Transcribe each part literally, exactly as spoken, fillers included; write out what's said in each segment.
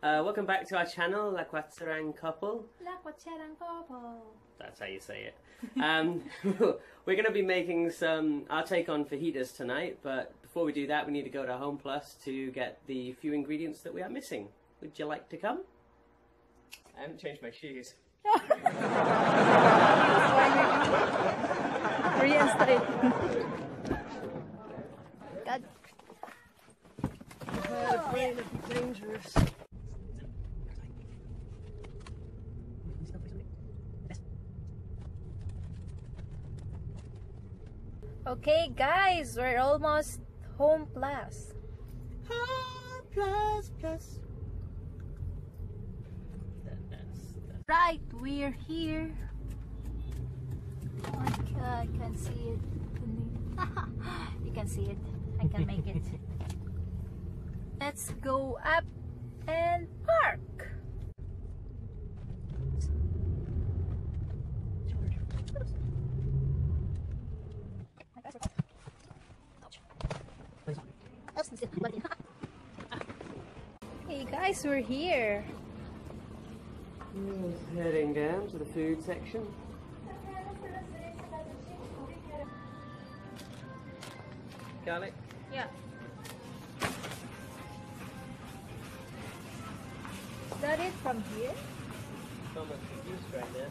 Uh, welcome back to our channel, La Quatzerang Couple. La Quatzerang Couple. That's how you say it. Um, we're going to be making some our take on fajitas tonight, but before we do that, we need to go to HomePlus to get the few ingredients that we are missing. Would you like to come? I haven't changed my shoes. God. Uh, the plane would be dangerous. Okay, guys, we're almost home plus. Home plus plus. Right, we're here. Oh, I can see it. You can see it. I can make it. Let's go up and park. Hey guys, we're here. Heading down to the food section. Garlic? Yeah. Is that it from here? So much juice right there.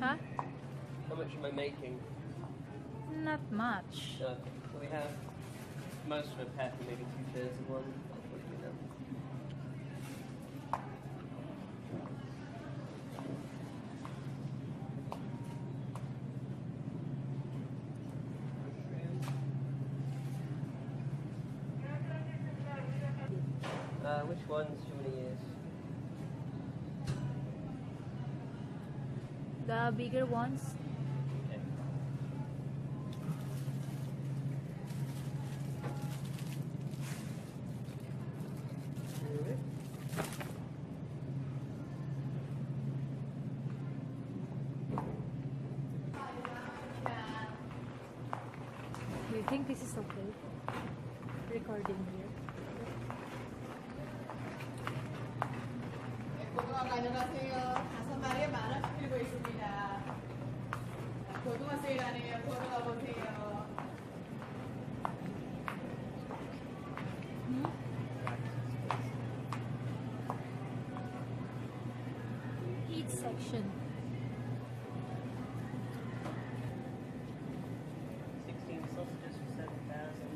Huh? How much am I making? Not much. No. So we have most of a pack, maybe two thirds of one. Uh, which ones do you want to use? The bigger ones. Okay. Do you think this is okay? Recording here. Each section. Sixteen sausages for seven thousand.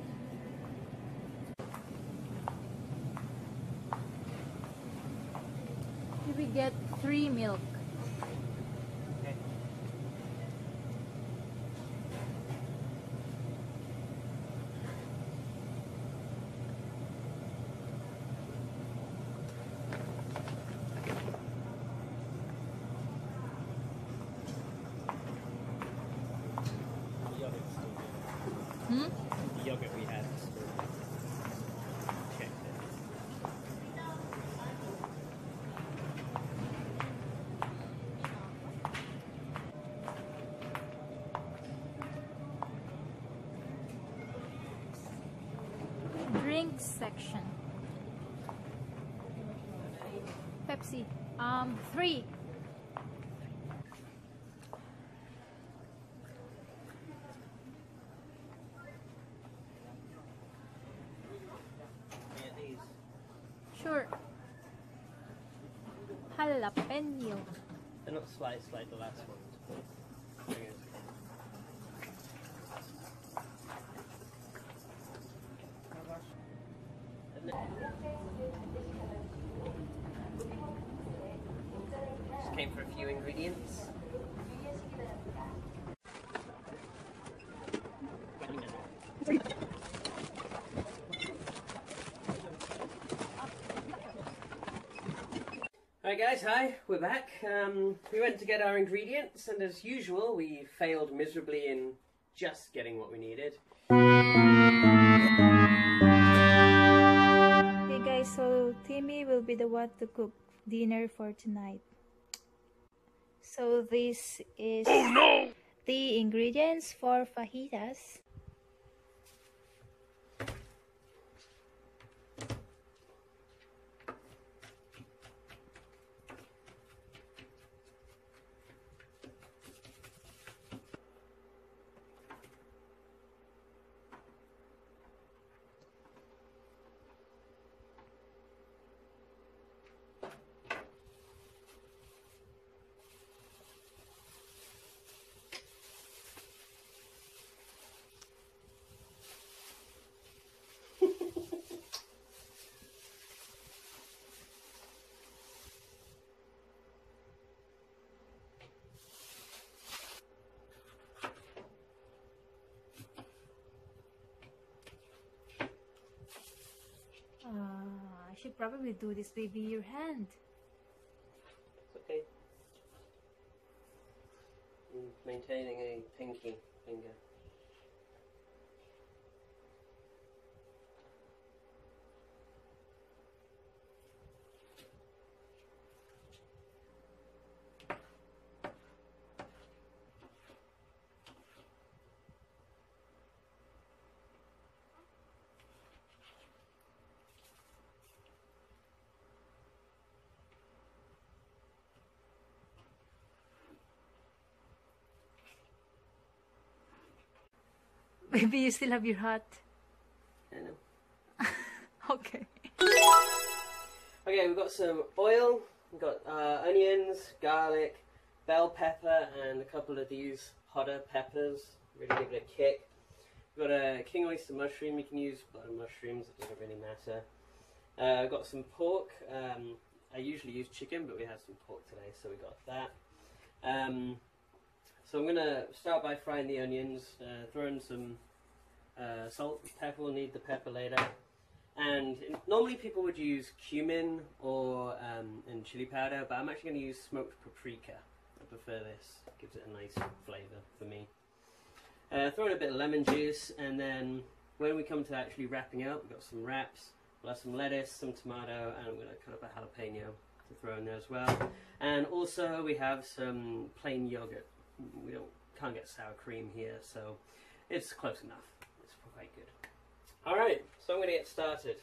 We get three milk. Okay. The yogurt's still good. Hmm? The yogurt we had is still good. Section. Pepsi. Um, three. Yeah, these. Sure. Jalapeno. They're not sliced like the last one. Just came for a few ingredients. Alright guys, hi, we're back. Um, we went to get our ingredients and as usual we failed miserably in just getting what we needed. So Timmy will be the one to cook dinner for tonight. So this is oh no! the ingredients for fajitas. I should probably do this with your hand. It's okay. I'm maintaining a pinky finger. Baby, you still have your hat. I know. Okay. Okay, we've got some oil, we've got uh, onions, garlic, bell pepper, and a couple of these hotter peppers. Really give it a kick. We've got a king oyster mushroom. You can use a lot of mushrooms, it doesn't really matter. Uh, I've got some pork. Um, I usually use chicken, but we had some pork today, so we got that. Um, So I'm going to start by frying the onions, uh, throw in some uh, salt and pepper. We'll need the pepper later. And normally people would use cumin or um, and chili powder, but I'm actually going to use smoked paprika. I prefer this. It gives it a nice flavour for me. Uh, throw in a bit of lemon juice, and then when we come to actually wrapping up, we've got some wraps. We'll have some lettuce, some tomato, and I'm going to cut up a jalapeno to throw in there as well. And also we have some plain yogurt. We don't, can't get sour cream here, so it's close enough. It's quite good. Alright, so I'm going to get started.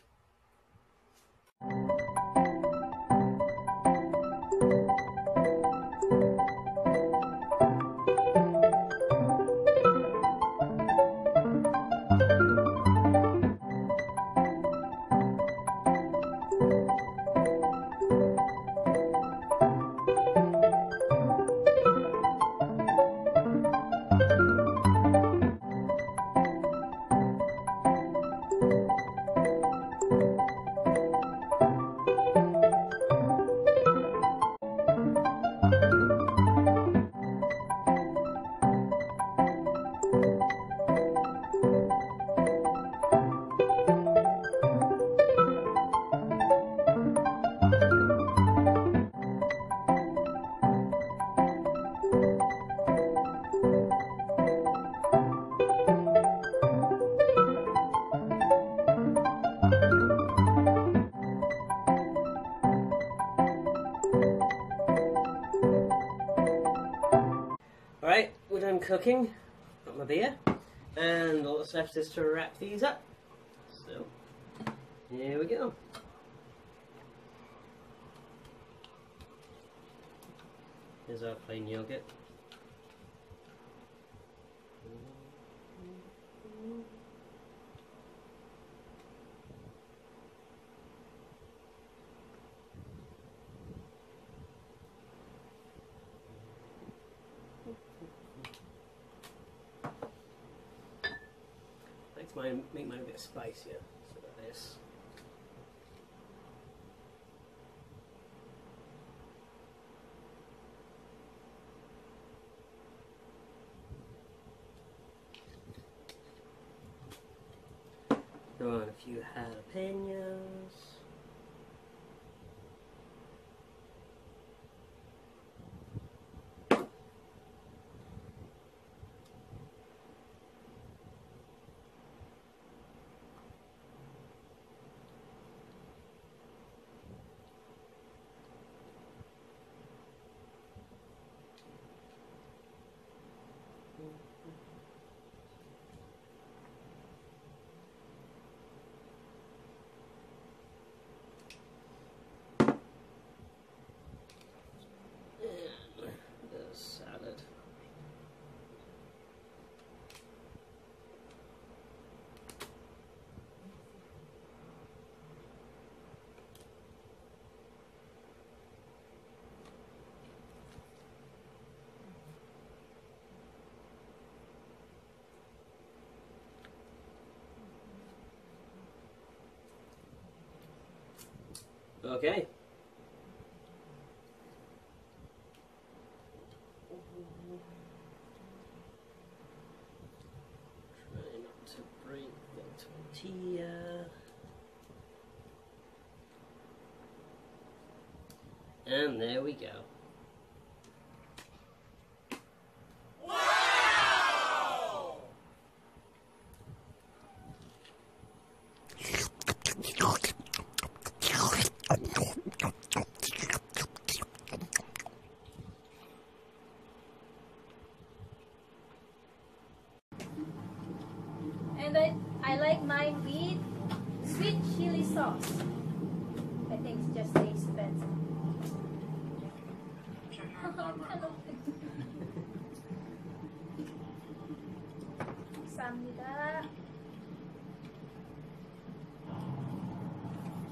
Alright, we're done cooking, got my beer, and all that's left is to wrap these up. So, here we go. Here's our plain yogurt. Mine, make mine a bit spicier, so like this. Throw on a few jalapenos. Okay. Try not to break the tortilla. And there we go. And I, I like mine with sweet chili sauce. I think it just tastes better.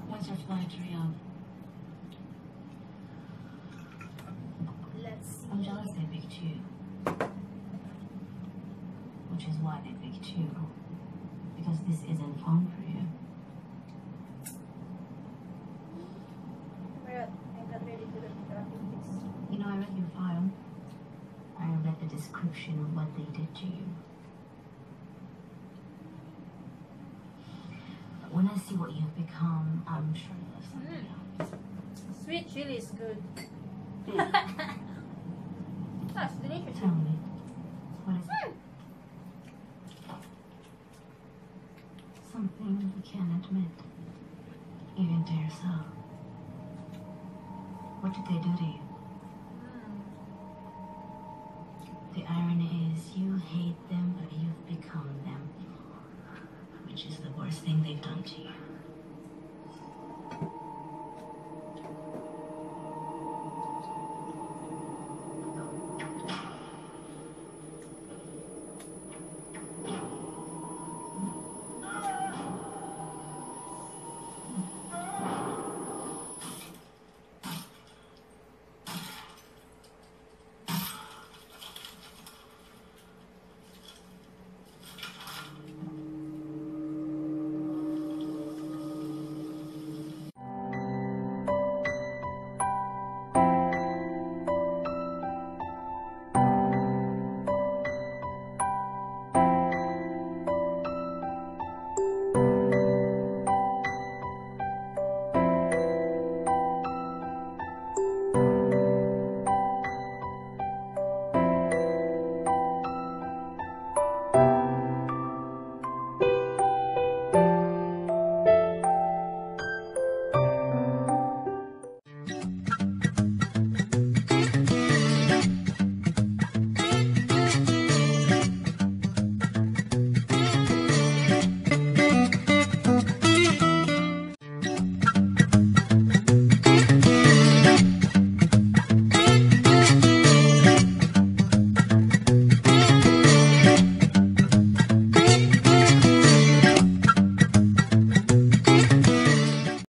What's your flight, Riyadh? Let's see. I'm jealous they picked you. Which is why they picked you. Because this isn't fun for you. I'm not really good at grabbing this. You know, I read your file. I read the description of what they did to you. When I see what you've become, I'm sure you'll have something else. Sweet chili is good. That's delicious. Tell me, what is it? Something you can't admit, even to yourself. What did they do to you? The irony is you hate them, but you've become them, which is the worst thing they've done to you.